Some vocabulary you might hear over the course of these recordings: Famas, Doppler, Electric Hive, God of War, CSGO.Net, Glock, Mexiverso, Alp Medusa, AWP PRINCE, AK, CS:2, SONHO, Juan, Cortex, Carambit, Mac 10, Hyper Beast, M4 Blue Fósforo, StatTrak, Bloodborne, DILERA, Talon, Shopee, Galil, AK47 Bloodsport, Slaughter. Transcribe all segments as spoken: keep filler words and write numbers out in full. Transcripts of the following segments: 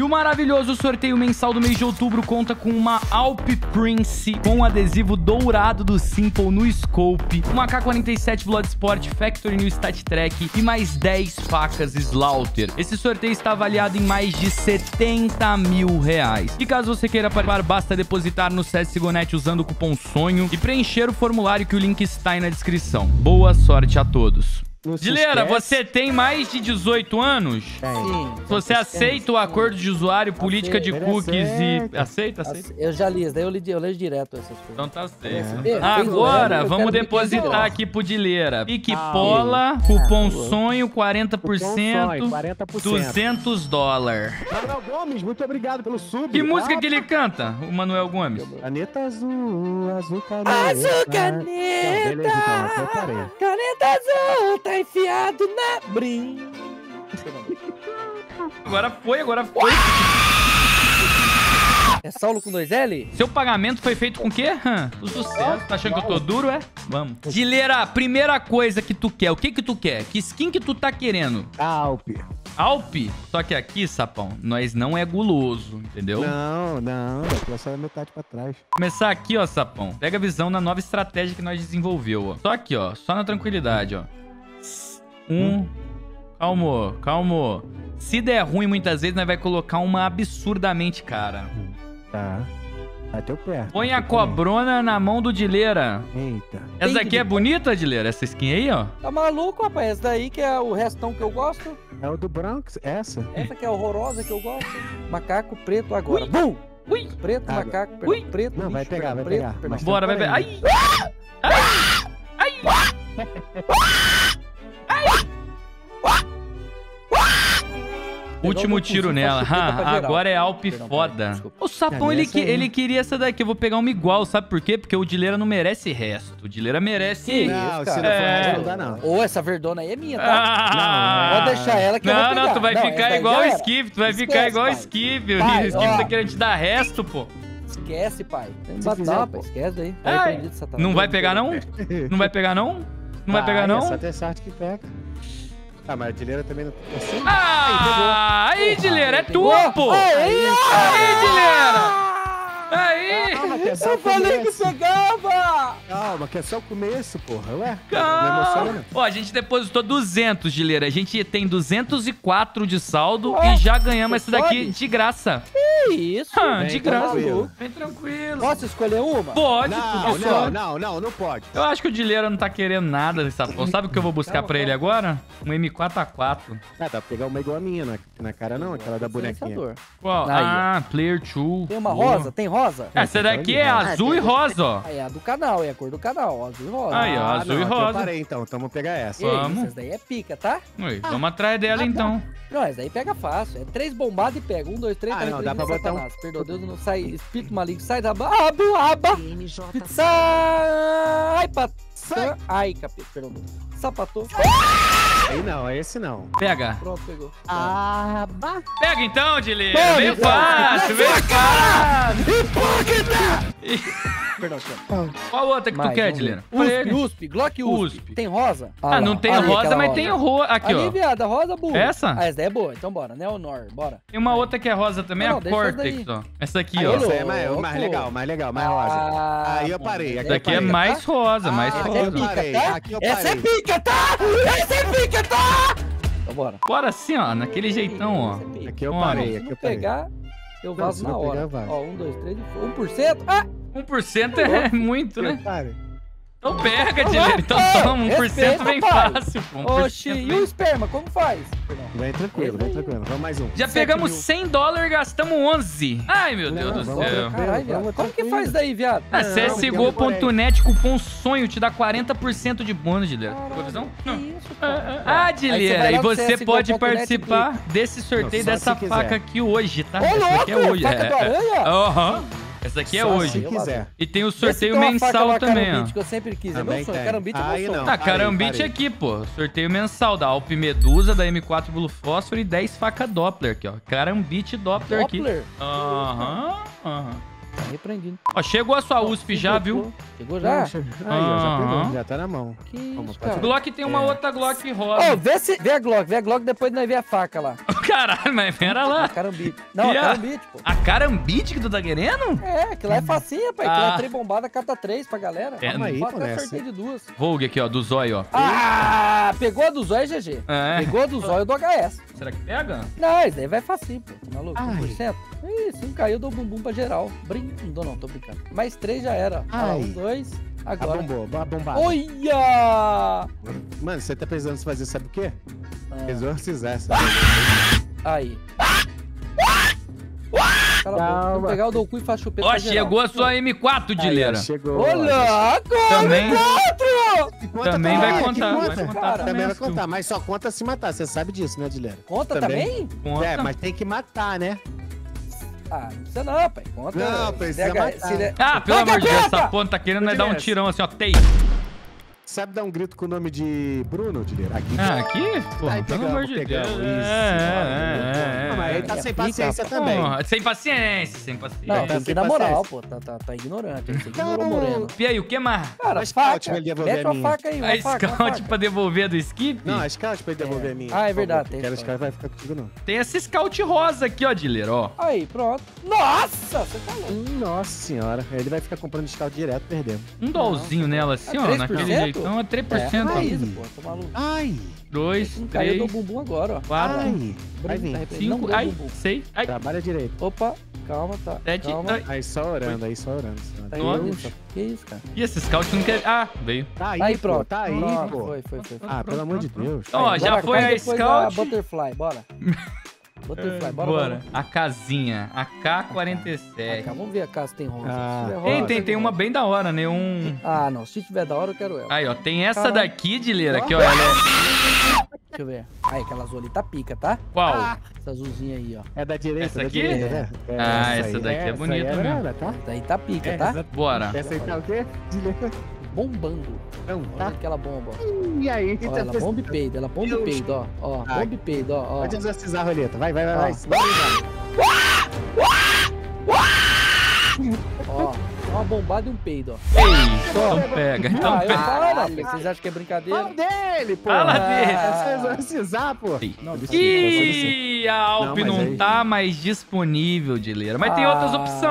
E o maravilhoso sorteio mensal do mês de outubro conta com uma Alp Prince com um adesivo dourado do Simple no Scope, uma A K quarenta e sete Bloodsport Factory no StatTrak e mais dez facas Slaughter. Esse sorteio está avaliado em mais de setenta mil reais. E caso você queira participar, basta depositar no C S G O ponto net usando o cupom SONHO e preencher o formulário que o link está aí na descrição. Boa sorte a todos. Dilera, você tem mais de dezoito anos? Sim. Você aceita o acordo de usuário, política de cookies e... Aceita, aceita? Eu já li, daí eu leio direto essas coisas. Então tá certo. Agora, vamos depositar aqui pro Dilera. Piquepola, cupom sonho, quarenta por cento, duzentos dólares. Manuel Gomes, muito obrigado pelo sub. Que música que ele canta, o Manuel Gomes? Caneta azul, azul caneta. Azul caneta, caneta azul. Tá enfiado na brim. Agora foi, agora foi. É solo com dois L? Seu pagamento foi feito com o quê? Hum, o sucesso. Tá achando que eu tô duro, é? Vamos. Dilera, primeira coisa que tu quer. O que que tu quer? Que skin que tu tá querendo? Alp. Alp? Só que aqui, sapão, nós não é guloso, entendeu? Não, não. É só metade pra trás. Começar aqui, ó, sapão. Pega a visão na nova estratégia que nós desenvolveu, ó. Só aqui, ó. Só na tranquilidade, ó. Um. Calmo, calmo. Se der ruim muitas vezes, nós vai colocar uma absurdamente cara. Tá. Vai teu pé. Põe a cobrona na mão do Dilera. Eita. Essa aqui é bonita, Dilera? Essa skin aí, ó? Tá maluco, rapaz? Essa daí que é o restão que eu gosto. É o do Bronx, essa. Essa que é horrorosa que eu gosto. Macaco preto agora. Ui. Bum! Ui! Preto, ah, macaco, ui. Preto, não, bicho, vai pegar, vai preto, pegar. Preto, mas bora, vai pegar. Ai! Ai! Ai! Ai! Último tiro nela. Ah, agora é Alp foda. O sapão, ele, que, ele queria essa daqui. Eu vou pegar uma igual, sabe por quê? Porque o Dilera não merece resto. O Dilera merece... Não, se não for resto, não dá, não. Ô, essa verdona aí é minha, tá? Não, vou deixar ela que eu vou pegar. Não, não, tu vai ficar igual o Skip. Tu vai ficar igual o Skip. O Skip tá querendo te dar resto, pô. Esquece, pai. Esquece daí. Não vai pegar, não? Não vai pegar, não? Não vai pegar, não? Só tem sorte que pega. Ah, mas a Dilera também não... Assim? Ah, aí, aí Dilera, é tua, pô! Aí, aí, Dilera! Aí! Eu falei que pegava! Calma, que é só o começo, porra. Ué, não emociona, não. Ó, a gente depositou duzentos, Dilera. A gente tem duzentos e quatro de saldo e já ganhamos essa daqui de graça. Que isso? De graça. Bem tranquilo. Posso escolher uma? Pode. Não, não, não, não pode. Eu acho que o Dilera não tá querendo nada desse sapão. Sabe o que eu vou buscar pra ele agora? Um M quatro A quatro. Ah, dá pra pegar uma igual a minha na cara, não? Aquela da bonequinha. Qual? Ah, Player dois. Tem uma rosa? Tem rosa? Essa daqui é azul e rosa, ó. É a do canal, é a cor do canal, azul e rosa. Aí, ó, azul e rosa. Eu parei, então. Então vamos pegar essa. Vamos. Essa daí é pica, tá? Vamos atrás dela, então. Não, essa daí pega fácil. É três bombadas e pega. Um, dois, três, três, três. Satanás, um... Perdão, Deus, não sai, espírito maligno, sai da aba, aba, aba, sai, pat... sai, ai, capeta, perdão, sapatou, aí não, é esse não, pega, pronto, pegou, aba, pega então, Dilera, vem fácil, vem fácil, hipócrita. Perdão, qual outra que mais, tu quer, Dilera? U S P, U S P, Glock U S P. U S P. Tem rosa? Ah, ah não tem ali, rosa, mas rosa. Tem rosa. Aqui, ó. Aliviada, rosa boa. Essa? Ah, essa daí é boa. Então bora, né? O Nor, bora. Tem uma aí. Outra que é rosa também, não, a não, Cortex, ó. Essa aqui, aí, ó. Essa é mais, mais legal, mais legal, mais rosa. Ah, aí eu parei. Essa daqui é mais rosa, mais ah, rosa. Essa é pica, tá? Essa é pica, tá? Então bora. Bora sim, ó. Naquele jeitão, ó. Aqui eu parei, aqui eu parei. Eu vaso na hora. Ó, um, dois, três, um por cento. Ah! um por cento é muito, né? Então pega, Dilera. Então toma, um por cento vem fácil. Oxi, e o esperma, como faz? Vem tranquilo, vem tranquilo. Vamos mais um. Já pegamos cem dólares e gastamos onze. Ai, meu Deus do céu. Caralho, como que faz daí, viado? Ah, C S G O ponto net, cupom sonho, te dá quarenta por cento de bônus, Dilera. Ficou a visão? Ah, Dilera, e você pode participar desse sorteio dessa faca aqui hoje, tá? Essa aqui é hoje. Faca do aranha? Aham. Essa aqui é só hoje. Se quiser. E tem o sorteio tem mensal também, Carambit, ó. Que eu sempre quis. É meu sonho. Carambit é meu sonho. Tá, Carambit aqui, pô. Sorteio mensal da Alp Medusa, da M quatro Blue Fósforo e dez faca Doppler aqui, ó. Carambit Doppler, Doppler aqui. Aham, aham. Tá repreendido. Ó, chegou a sua U S P já, viu? Pegou já? Poxa. Aí, ah, ó, já pegou. Ah. Já tá na mão. Que isso, cara. Glock tem uma é. outra Glock rosa. Ô, oh, vê, se... vê a Glock, vê a Glock, depois nós vê a faca lá. Caralho, mas pera lá. A Carambit. Não, a... a Carambit, pô. A Carambit que tu tá querendo? É, que lá é facinha, pai. Ah. Que lá é três bombada, cata três pra galera. É, calma aí, pô, até sorteio de duas. Vogue aqui, ó, do zóio, ó. Ah, pegou a do zóio, G G. É. Pegou a do zóio do H S. Será que pega? Não, isso daí vai facinho, pô. Maluco, um por cento. Ih, sim, caiu, dou bumbum pra geral. Brincando, não, tô brincando. Mais três já era. Ah, um, dois, agora. A bomba. Olha! Mano, você tá precisando se fazer, sabe o quê? É. Exorcizar essa. Aí. Cala a boca. Vou pegar o Doku e faz chupeta. Ó, chegou a sua M quatro, Dileira. Chegou. Ô, louco! M quatro! Também vai contar. Vai contar. Também vai contar, mas só conta se matar. Você sabe disso, né, Dileira? Conta também? Conta. É, mas tem que matar, né? Ah, não precisa não, pai. Conta. Não, precisa matar. Ele... Ah, pelo amor de Deus, essa ponta tá querendo é dar um tirão assim, ó. Tei. Sabe dar um grito com o nome de Bruno, Dileira? Aqui? Ah, aqui? Pô, pelo amor de Deus. Isso, é, é, é. Mas ele tá sem paciência também. Sem paciência, sem paciência. Não, tá sem na moral, pô. Tá, tá, tá ignorante. Então... E aí, o que mais? Cara, faca. Mete uma faca aí, uma faca. A scout pra devolver do skip? Não, a scout pra devolver a minha. Ah, é verdade. Tem scout, vai ficar contigo não. Tem essa scout rosa aqui, ó, Dileira, ó. Aí, pronto. Nossa, você tá louco. Nossa senhora. Ele vai ficar comprando scout direto, perdendo. Um dolzinho nela assim, ó, naquele jeito. Então é três por cento. É, ai, pô, tô maluco. Ai. dois, três, eu dou bumbum agora, ó. quatro, ai, vai vir. cinco, ai, seis, ai. Trabalha direito. Opa, calma, tá. sete, calma. Ai. Aí só orando, aí só orando. nove. Que isso, cara? E esse scout não quer... Ah, veio. Tá aí, aí pô, pronto. Tá aí, pronto, pô. Foi, foi, foi. Ah, pronto, pelo pronto, amor de Deus. Ó, bora, já foi a scout. A Butterfly, bora. Butterfly, bora, bora. bora. A casinha, a A K quarenta e sete. Vamos ver a casa tem rosa. Ah. Se tiver rosa, tem, tem, tem uma bem da hora, né? Um... Ah, não. Se tiver da hora, eu quero ela. Aí, ó. Tem essa Caramba. daqui, Dileira, aqui, ó. Ela é... Deixa eu ver. Aí, aquela azul ali tá pica, tá? Qual? Ah. Essa azulzinha aí, ó. É da direita, essa aqui? Da direita, né? É, ah, essa, essa daqui é, é bonita é mesmo. Essa tá? aí tá pica, é, tá? Essa... Bora. Essa aí tá o quê? Dileira. Bombando. Não, tá. Olha aquela bomba, ó. E aí? Ó, ela bomba e peido, ela bomba e peido, ó. Ó, bomba e peido, ó. Pode exorcizar a roleta. Vai, vai, vai, vai. Ó, uma bombada e um peido, ó. Ei, então pega, então ah, pega. Vocês acham que é brincadeira? Fala dele, pô. Fala dele. É só exorcizar, pô. Ih, a Alp não, não aí... tá mais disponível, Dileira. Mas ah, tem outras opções.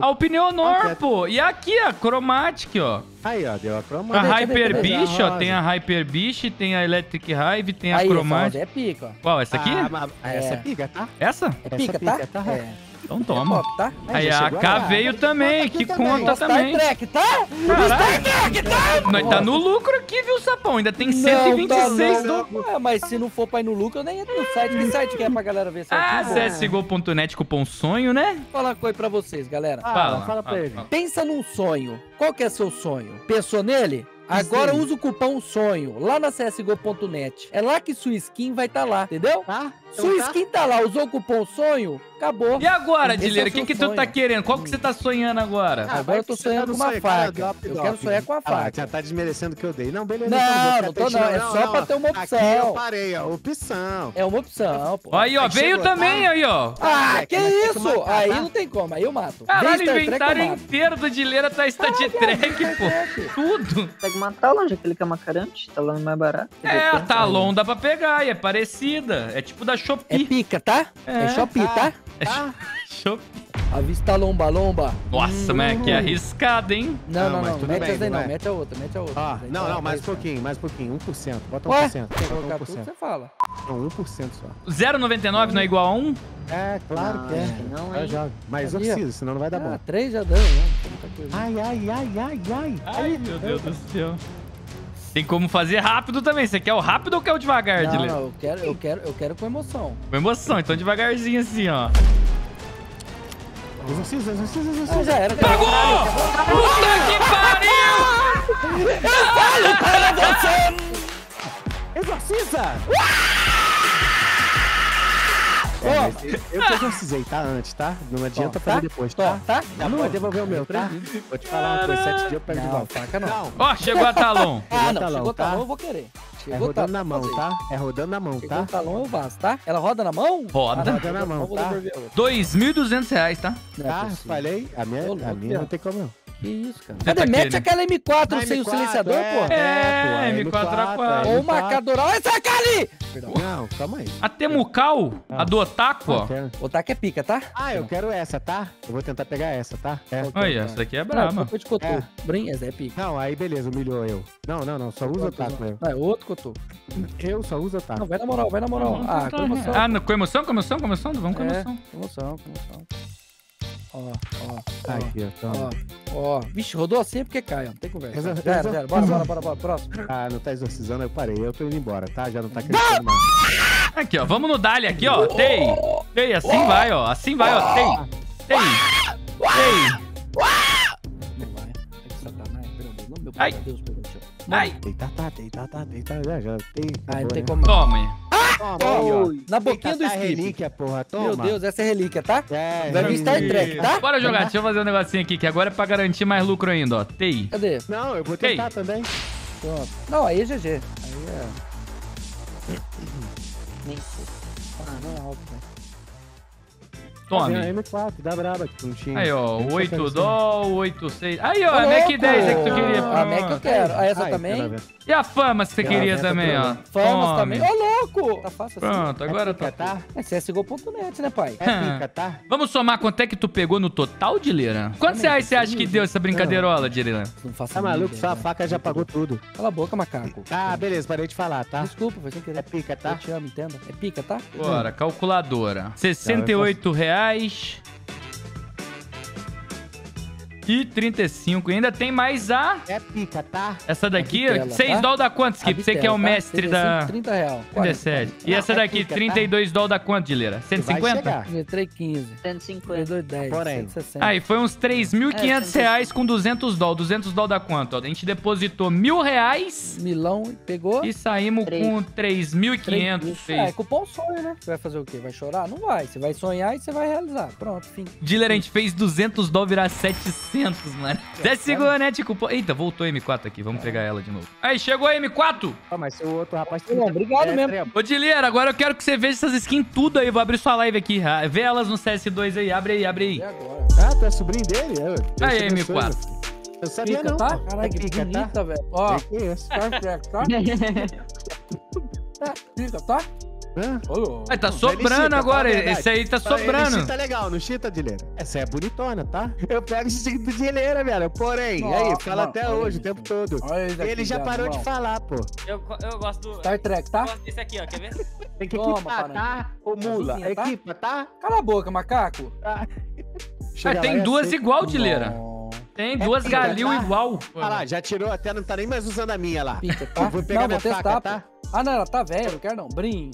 A Alp Neonor, pô. E aqui, a Chromatic, ó. Aí, ó, deu a Chromatic. A Hyper Beast, ó, tem a Hyper Beast, tem a Electric Hive, tem a Chromatic. Aí, é pica, ó. Qual, essa aqui? Ah, essa é pica, tá? Essa? É pica, tá? Pica, tá? É. Então toma. É top, tá? Aí, aí a K veio também, que conta também. StatTrak, tá? StatTrak, tá? Nós tá no lucro aqui, viu, Sapão? Ainda tem cento e vinte e seis do... Ué, mas se não for pra ir no lucro, eu nem entro no site. Que site que é pra galera ver? Ah, C S G O ponto net, cupom sonho, né? Fala uma coisa pra vocês, galera. Fala, fala pra ele. Pensa num sonho. Qual que é seu sonho? Pensou nele? Agora usa o cupom sonho lá na C S G O ponto net. É lá que sua skin vai estar tá lá, entendeu? Ah, então sua tá? skin tá lá, usou o cupom sonho, acabou. E agora, Dileira, o que, que tu tá querendo? Qual que você tá sonhando agora? Ah, agora eu tô sonhando com uma sonho, faca. Cara, drop, eu drop, quero sonhar com a ah, faca. Já tá desmerecendo o que eu dei. Não, beleza. Não, não tô não. É só não, pra ó, ter uma opção. Aqui eu parei, ó. Opção. É uma opção, pô. Aí, ó, aí veio chegou, também, tá? aí, ó. Ah, ah que é isso? Matar, aí tá? não tem como, aí eu mato. Caralho, o inventário inteiro do Dileira tá StatTrak, pô. Tudo. Pega uma Talon, já que ele quer uma Carambit. Talon é mais barato. É, a Talon dá pra pegar e é parecida. É tipo da Shopee. É pica, tá? É Shopee, tá? Ah, show. Avista lomba, lomba. Nossa, hum. mas é que é arriscado, hein? Não, não, não. não. Tudo mete bem, essa daí não, é. mete a outra, mete a outra. Ah, não, não, não, mais um pouquinho, mais um pouquinho. um por cento, bota um por cento. Ué? Bota um por cento. Quer colocar tudo, você fala. Não, um por cento só. zero vírgula noventa e nove não é igual a um? É, claro não, que é. Não é. Já, mas eu preciso, senão não vai dar ah, bom. três já deu, né? Ai, ai, ai, ai, ai. Ai, meu Deus do céu. Tem como fazer rápido também. Você quer o rápido ou quer o devagar, Não, Dileira? Não, eu quero, eu, quero, eu quero com emoção. Com emoção, então devagarzinho assim, ó. Exorciza, exorciza, exorciza. Já era. Pagou! Puta que pariu! Eu falo para você! Exorciza! É, eu te exorcizei, tá? Antes, tá? Não adianta fazer tá? depois, tá? Tá? Já não. pode devolver o meu, tá? Vou te falar, depois de sete dias eu pego de volta. Faca não. Ó, oh, chegou a Talon. Ah, não. Chegou a Talon, tá? eu vou querer. Chegou é rodando talon, na mão, fazer. tá? É rodando na mão, chegou tá? Talon eu vaso, tá? Ela roda na mão? Roda. Roda na mão, tá? dois mil e duzentos reais, tá? Não é ah, possível. falei. A minha, a minha não tem como não. Que isso, cara. Cadê? Tá mete aquela M quatro ah, sem M quatro, o silenciador, é, pô. É, é, M quatro A quatro. Ou marcador. Olha essa cara ali! Perdão. Não, calma aí. A Temucal, ah. a do Otaku, ah, ó. Quero. Otaku é pica, tá? Ah, eu quero essa, tá? Eu vou tentar pegar essa, tá? É. Olha, essa daqui é braba. Não, de cotô. É. Brinha, é pica. Não, aí beleza, humilhou eu. Não, não, não. Só usa Otaku, meu. É, outro cotô. Eu só uso Otaku. Não, vai na moral, vai na moral. Não, ah, tá, com emoção. Ah, com emoção, com emoção, com emoção? Vamos com emoção. Com emoção, com emoção. Ó, ó, ó, ó, ó. Vixe, rodou assim porque cai, ó. Não tem conversa. Exato, zero, exato, zero. Bora, exato. Bora, bora, bora, bora. Próximo. Ah, não tá exorcizando, eu parei. Eu tô indo embora, tá? Já não tá crescendo mais. Aqui, ó. Vamos no Dali aqui, ó. Tei. Tei, assim oh. vai, ó. Assim vai, ó. Tei. Tei. Tei. Não vai. É que Satanás, pelo amor, meu pai, Deus, pelo amor. Ai. Deita, tá, deita, tá, deita, já, já. Ai, não tem como. Toma. Toma, oh, aí, na boquinha do skip. É relíquia, porra. Toma. Meu Deus, essa é relíquia, tá? É, vai vir StatTrak, tá? Bora jogar, deixa eu fazer um negocinho aqui, que agora é pra garantir mais lucro ainda, ó. T I. Cadê? Não, eu vou tentar T I. Também. Pronto. Não, aí é G G. Aí é... Nem sei. Ah, não é alto, né? Tome. M quatro, dá braba aqui, não tinha. Aí, ó, oito dó, oito seis. Aí, ó, a Mac dez é que tu queria. A Mac eu quero. A essa também. E a Famas que você queria também, ó. Famas também. Ô, louco! Tá fácil assim. Pronto, agora tá. É C S G O ponto net, né, pai? É pica, tá? Vamos somar quanto é que tu pegou no total, Dilera? Quantos reais você acha que deu essa brincadeirola, Dilera? Não faça nada. Tá maluco? Só a faca já pagou tudo. Cala a boca, macaco. Ah, beleza, parei de falar, tá? Desculpa, foi sem querer. É pica, tá? Eu te amo, entenda. É pica, tá? Bora, calculadora. sessenta e oito reais. E trinta e cinco. E ainda tem mais a... É pica, tá? Essa daqui, bitela, seis tá? Dólares da quanto, Skip? Você que é o mestre tá? trinta e cinco, da... trinta reais. trinta e sete. E essa é daqui, pica, trinta e dois tá? Dólares da quanto, Dilera? cento e cinquenta? trinta e três, quinze. cento e cinquenta. dez, porém. cento e sessenta. Aí, foi uns três mil e quinhentos é, reais com duzentos dólares. duzentos dólares da quanto? Ó, a gente depositou mil reais. Milão pegou. E saímos três. Com três mil e quinhentos. É, é cupom sonho, né? Você vai fazer o quê? Vai chorar? Não vai. Você vai sonhar e você vai realizar. Pronto, fim. Dilera, a gente fez duzentos dólares virar setecentos. Mano. C S G O ponto net cupom. Eita, voltou a M quatro aqui. Vamos é. Pegar ela de novo. Aí, chegou a M quatro. Ah, mas seu outro rapaz... Tá... Não, obrigado é, mesmo. Trevo. Ô, Dilera, agora eu quero que você veja essas skins tudo aí. Vou abrir sua live aqui. Vê elas no C S dois aí. Abre aí, abre aí. Ah, tu é sobrinho dele? Eu aí, M quatro. Sonho. Eu sabia pica, não. Tá? Caraca, que pica, bonita, tá? Velho. Ó. StarTrack, tá? Pica, tá? Oh, ah, tá sobrando chita, agora, esse aí tá sobrando. Ele tá legal, não chita, Dilera? Essa é bonitona, tá? Eu pego esse chita do Dilera, velho, porém, oh, aí, fala mano, até mano, hoje, mano. O tempo todo. Daqui, ele já parou mano. De falar, pô. Eu, eu gosto do... StarTrak, tá? Eu gosto desse aqui, ó, quer ver? Tem que equipar, tá? Ô, mula, tá? Equipa, tá? Cala a boca, macaco. Ah, tem lá, duas é igual, Dilera. Tem duas é pica, Galil tá? Igual. Olha ah lá, já tirou até, não tá nem mais usando a minha lá. Pica, tá? Vou pegar não, minha vou faca, testar, tá? Ah, não, ela tá velha, não quero não. Brim.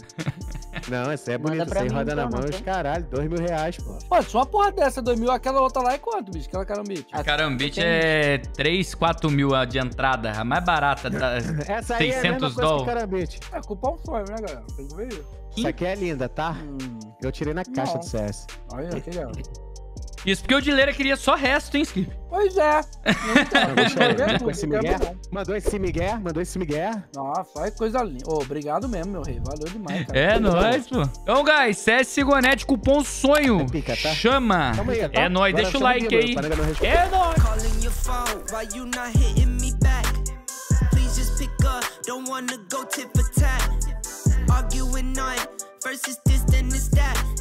Não, essa é bonita. Sem roda na mão, os caralho. Dois mil reais, pô. Pô, só uma porra dessa, dois mil. Aquela outra lá é quanto, bicho? Aquela Carambit. A Carambit é três, quatro mil a de entrada. A mais barata, tá? Essa aí é a mesma coisa que Carambit. É, culpa um sonho, né, galera? Tem que ver isso. Essa aqui é linda, tá? Hum. Eu tirei na caixa do C S. Olha, eu tirei ela. Isso porque o Dilera queria só resto, hein, Skip? Pois é. Mandou esse migué, mandou esse migué, mandou esse migué. Nossa, olha que coisa linda. Oh, obrigado mesmo, meu rei. Valeu demais, cara. É nóis, pô. Então, guys, C S G O ponto net, cupom sonho. É pica, tá? Chama. Calma aí, tá? É nóis, deixa o like aí. É nóis.